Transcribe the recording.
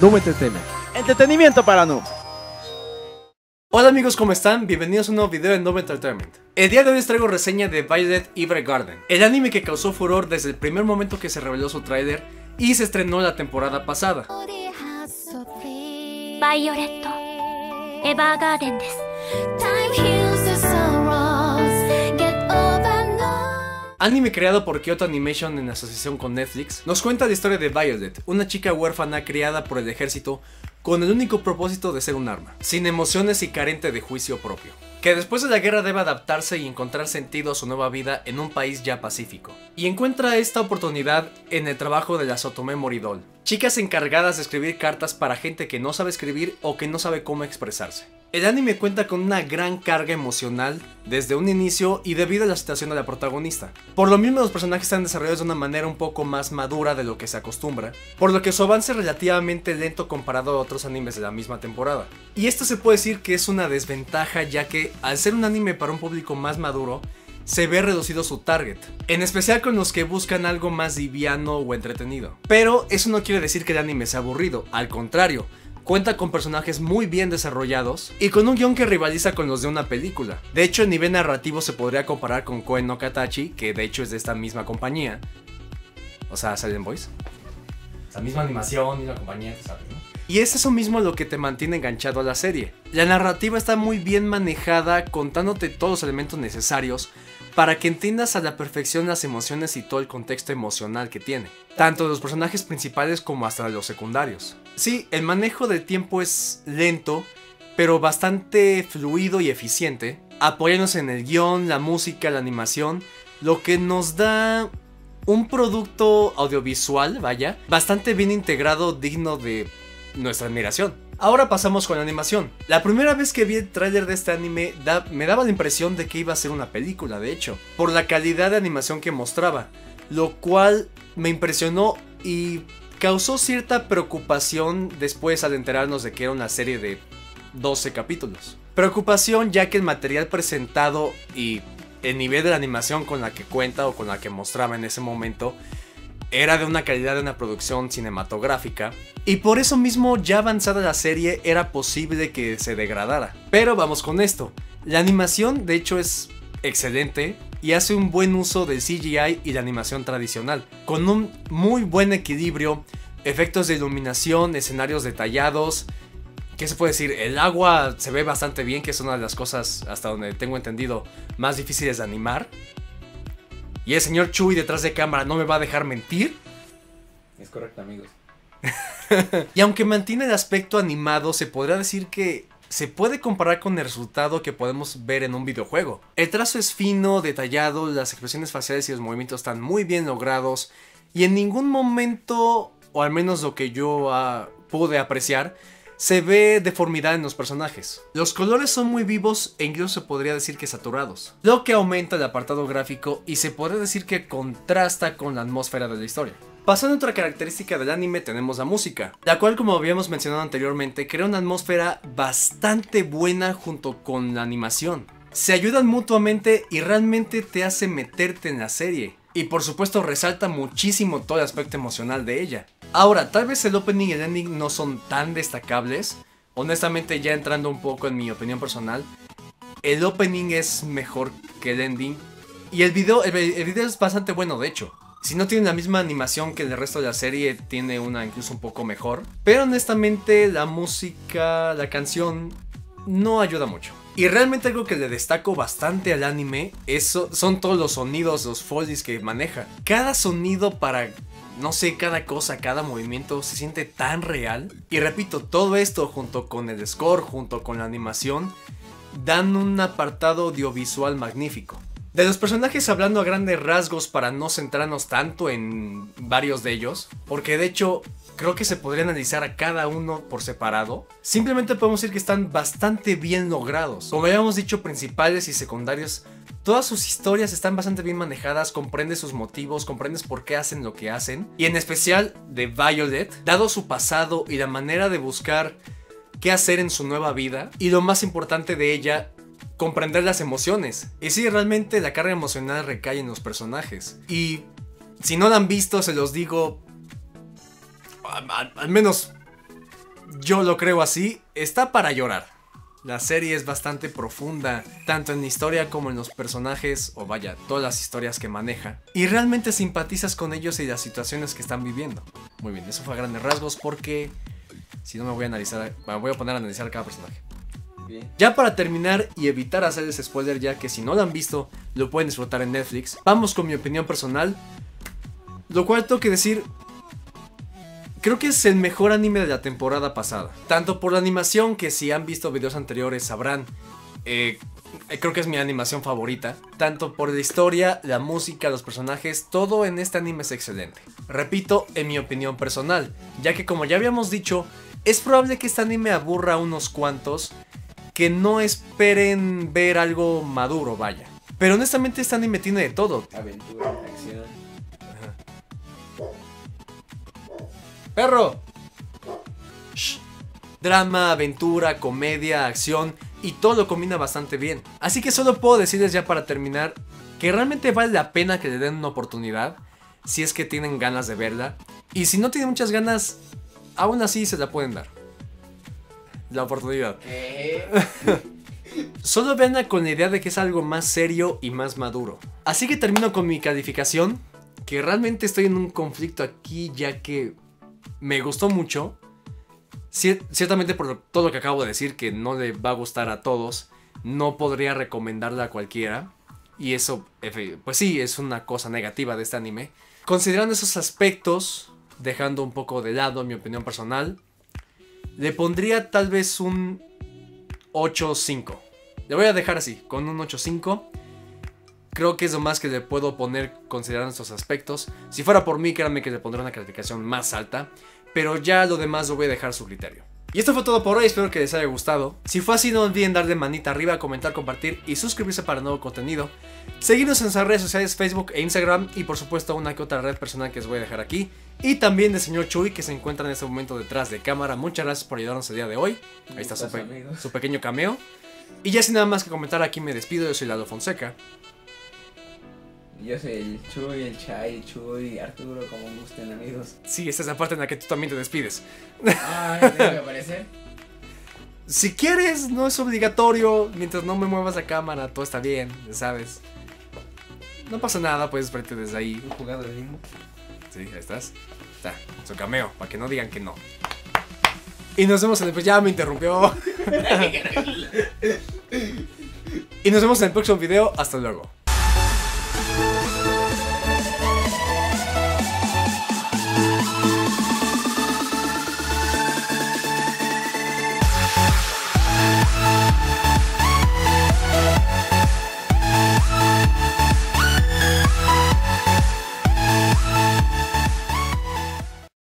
Noob Entertainment. Entretenimiento para Noob. Hola amigos, ¿cómo están? Bienvenidos a un nuevo video de Noob Entertainment. El día de hoy les traigo reseña de Violet Evergarden, el anime que causó furor desde el primer momento que se reveló su tráiler y se estrenó la temporada pasada. Violet Evergarden. Anime creado por Kyoto Animation en asociación con Netflix, nos cuenta la historia de Violet, una chica huérfana criada por el ejército con el único propósito de ser un arma, sin emociones y carente de juicio propio, que después de la guerra debe adaptarse y encontrar sentido a su nueva vida en un país ya pacífico. Y encuentra esta oportunidad en el trabajo de las Auto Memory Doll, chicas encargadas de escribir cartas para gente que no sabe escribir o que no sabe cómo expresarse. El anime cuenta con una gran carga emocional desde un inicio y debido a la situación de la protagonista. Por lo mismo los personajes están desarrollados de una manera un poco más madura de lo que se acostumbra, por lo que su avance es relativamente lento comparado a otros animes de la misma temporada. Y esto se puede decir que es una desventaja, ya que al ser un anime para un público más maduro, se ve reducido su target, en especial con los que buscan algo más liviano o entretenido. Pero eso no quiere decir que el anime sea aburrido, al contrario. Cuenta con personajes muy bien desarrollados y con un guión que rivaliza con los de una película. De hecho, el nivel narrativo se podría comparar con Koe no Katachi, que de hecho es de esta misma compañía. O sea, Silent Boys. La misma animación, misma compañía, tú sabes, ¿no? Y es eso mismo lo que te mantiene enganchado a la serie. La narrativa está muy bien manejada, contándote todos los elementos necesarios para que entiendas a la perfección las emociones y todo el contexto emocional que tiene, tanto de los personajes principales como hasta de los secundarios. Sí, el manejo del tiempo es lento, pero bastante fluido y eficiente, apoyándose en el guión, la música, la animación, lo que nos da un producto audiovisual, vaya, bastante bien integrado, digno de nuestra admiración. Ahora pasamos con la animación. La primera vez que vi el tráiler de este anime me daba la impresión de que iba a ser una película, de hecho, por la calidad de animación que mostraba, lo cual me impresionó y causó cierta preocupación después al enterarnos de que era una serie de 12 capítulos. Preocupación ya que el material presentado y el nivel de la animación con la que cuenta o con la que mostraba en ese momento era de una calidad de una producción cinematográfica, y por eso mismo ya avanzada la serie era posible que se degradara. Pero vamos con esto. La animación de hecho es excelente y hace un buen uso del CGI y la animación tradicional, con un muy buen equilibrio, efectos de iluminación, escenarios detallados. ¿Qué se puede decir? El agua se ve bastante bien, que es una de las cosas, hasta donde tengo entendido, más difíciles de animar. Y el señor Chuy detrás de cámara no me va a dejar mentir. Es correcto, amigos. Y aunque mantiene el aspecto animado, se podría decir que se puede comparar con el resultado que podemos ver en un videojuego. El trazo es fino, detallado, las expresiones faciales y los movimientos están muy bien logrados. Y en ningún momento, o al menos lo que yo pude apreciar, se ve deformidad en los personajes. Los colores son muy vivos e incluso se podría decir que saturados, lo que aumenta el apartado gráfico y se podría decir que contrasta con la atmósfera de la historia. Pasando a otra característica del anime, tenemos la música, la cual, como habíamos mencionado anteriormente, crea una atmósfera bastante buena junto con la animación. Se ayudan mutuamente y realmente te hace meterte en la serie. Y por supuesto resalta muchísimo todo el aspecto emocional de ella. Ahora, tal vez el opening y el ending no son tan destacables. Honestamente, ya entrando un poco en mi opinión personal, el opening es mejor que el ending. Y el video es bastante bueno, de hecho. Si no tiene la misma animación que el resto de la serie, tiene una incluso un poco mejor. Pero honestamente la música, la canción, no ayuda mucho. Y realmente algo que le destaco bastante al anime son todos los sonidos, los follies que maneja. Cada sonido para, no sé, cada cosa, cada movimiento se siente tan real. Y repito, todo esto junto con el score, junto con la animación, dan un apartado audiovisual magnífico. De los personajes, hablando a grandes rasgos para no centrarnos tanto en varios de ellos, porque de hecho creo que se podría analizar a cada uno por separado, simplemente podemos decir que están bastante bien logrados. Como habíamos dicho, principales y secundarios, todas sus historias están bastante bien manejadas, comprendes sus motivos, comprendes por qué hacen lo que hacen, y en especial de Violet, dado su pasado y la manera de buscar qué hacer en su nueva vida y lo más importante de ella, comprender las emociones. Y sí, realmente la carga emocional recae en los personajes. Y si no la han visto, se los digo, al menos yo lo creo así, está para llorar. La serie es bastante profunda, tanto en la historia como en los personajes, o vaya, todas las historias que maneja. Y realmente simpatizas con ellos y las situaciones que están viviendo. Muy bien, eso fue a grandes rasgos porque si no me voy a poner a analizar cada personaje. Bien. Ya para terminar y evitar hacerles spoiler, ya que si no lo han visto, lo pueden disfrutar en Netflix. Vamos con mi opinión personal, lo cual tengo que decir, creo que es el mejor anime de la temporada pasada. Tanto por la animación, que si han visto videos anteriores sabrán, creo que es mi animación favorita. Tanto por la historia, la música, los personajes, todo en este anime es excelente. Repito, en mi opinión personal, ya que como ya habíamos dicho, es probable que este anime aburra a unos cuantos que no esperen ver algo maduro, vaya. Pero honestamente este anime tiene de todo. Aventura, acción. ¡Perro! Shh. Drama, aventura, comedia, acción y todo lo combina bastante bien. Así que solo puedo decirles ya para terminar que realmente vale la pena que le den una oportunidad si es que tienen ganas de verla. Y si no tienen muchas ganas, aún así se la pueden dar. La oportunidad. Solo venla con la idea de que es algo más serio y más maduro. Así que termino con mi calificación, que realmente estoy en un conflicto aquí ya que me gustó mucho, ciertamente por todo lo que acabo de decir, que no le va a gustar a todos, no podría recomendarla a cualquiera, y eso, pues sí, es una cosa negativa de este anime. Considerando esos aspectos, dejando un poco de lado mi opinión personal, le pondría tal vez un 8.5. Le voy a dejar así, con un 8.5. Creo que es lo más que le puedo poner considerando estos aspectos. Si fuera por mí, créanme que le pondré una calificación más alta. Pero ya lo demás lo voy a dejar a su criterio. Y esto fue todo por hoy, espero que les haya gustado. Si fue así, no olviden darle manita arriba, comentar, compartir y suscribirse para nuevo contenido. Seguirnos en nuestras redes sociales, Facebook e Instagram. Y por supuesto una que otra red personal que les voy a dejar aquí. Y también del señor Chuy, que se encuentra en este momento detrás de cámara. Muchas gracias por ayudarnos el día de hoy. Ahí está su pequeño cameo. Y ya sin nada más que comentar, aquí me despido. Yo soy Lalo Fonseca. Yo soy el Chuy, el Chay, Chuy, Arturo, como gusten, amigos. Sí, esta es la parte en la que tú también te despides. Ah, ¿tengo que aparecer? Si quieres, no es obligatorio. Mientras no me muevas la cámara, todo está bien, ya sabes. No pasa nada, puedes verte desde ahí. ¿Tú jugando el mismo? Sí, ahí estás. Está, es un cameo, para que no digan que no. Y nos vemos en el... Ya me interrumpió. Y nos vemos en el próximo video. Hasta luego.